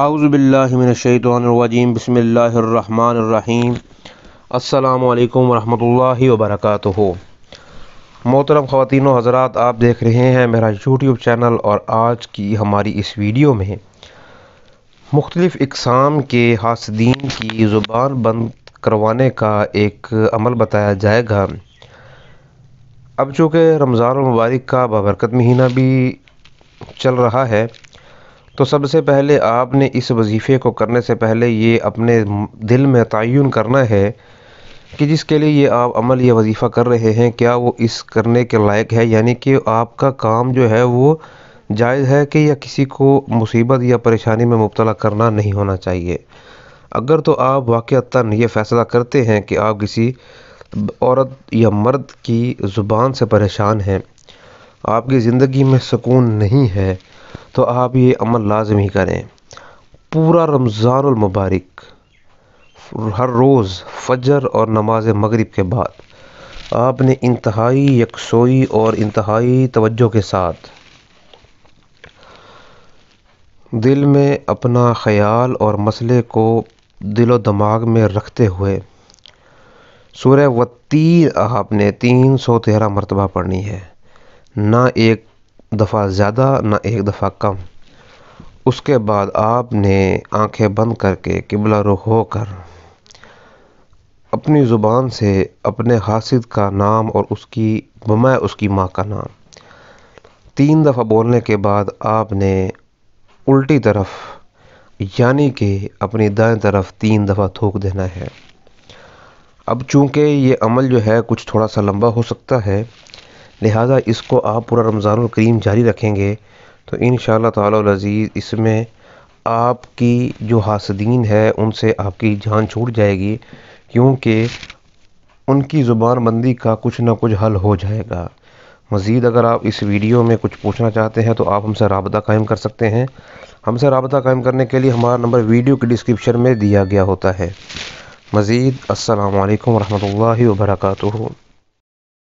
आउज़ुबिल्लाहि मिनश्शैतानिर्रजीम बिस्मिल्लाहिर्रहमानिर्रहीम अस्सलामुअलैकुम वरहमतुल्लाहि वबरकातुहू। मोहतरम ख़वातीन व हज़रात, आप देख रहे हैं मेरा यूट्यूब चैनल और आज की हमारी इस वीडियो में मुख्तलिफ़ इक़साम के हासदीन की ज़ुबान बंद करवाने का एक अमल बताया जाएगा। अब चूँकि रमज़ान मुबारक का बाबरकत महीना भी चल रहा है, तो सबसे पहले आपने इस वजीफ़े को करने से पहले ये अपने दिल में तयन करना है कि जिसके लिए ये आप अमल ये वजीफ़ा कर रहे हैं क्या वो इस करने के लायक है, यानी कि आपका काम जो है वो जायज़ है कि या किसी को मुसीबत या परेशानी में मुब्तला करना नहीं होना चाहिए। अगर तो आप वाक़अतन ये फ़ैसला करते हैं कि आप किसी औरत या मर्द की ज़ुबान से परेशान हैं, आपकी ज़िंदगी में सुकून नहीं है, तो आप ये अमल लाजमी करें। पूरा रमज़ानुल मुबारक हर रोज़ फजर और नमाज मगरिब के बाद आपने इंतहाई यकसोई और इंतहाई तवज्जो के साथ दिल में अपना ख़याल और मसले को दिलो दिमाग में रखते हुए सूरह वत्तीन आपने 313 मरतबा पढ़नी है, ना एक दफ़ा ज़्यादा ना एक दफ़ा कम। उसके बाद आपने आंखें बंद करके किबला रुख होकर अपनी ज़ुबान से अपने हासिद का नाम और उसकी बमाए उसकी माँ का नाम 3 दफ़ा बोलने के बाद आपने उल्टी तरफ यानी कि अपनी दाएं तरफ 3 दफ़ा थूक देना है। अब चूँकि ये अमल जो है कुछ थोड़ा सा लंबा हो सकता है, लिहाजा इसको आप पूरा रमज़ानुल करीम जारी रखेंगे तो इंशाअल्लाह ताला अज़ीज़ इसमें आपकी जो हासदीन है उनसे आपकी जान छूट जाएगी, क्योंकि उनकी ज़ुबान बंदी का कुछ ना कुछ हल हो जाएगा। मज़ीद अगर आप इस वीडियो में कुछ पूछना चाहते हैं तो आप हमसे रबता कायम कर सकते हैं। हमसे रबता कायम करने के लिए हमारा नंबर वीडियो के डिस्क्रिप्शन में दिया गया होता है। मज़ीद अस्सलामु अलैकुम वरहमतुल्लाहि वबरकातुहू।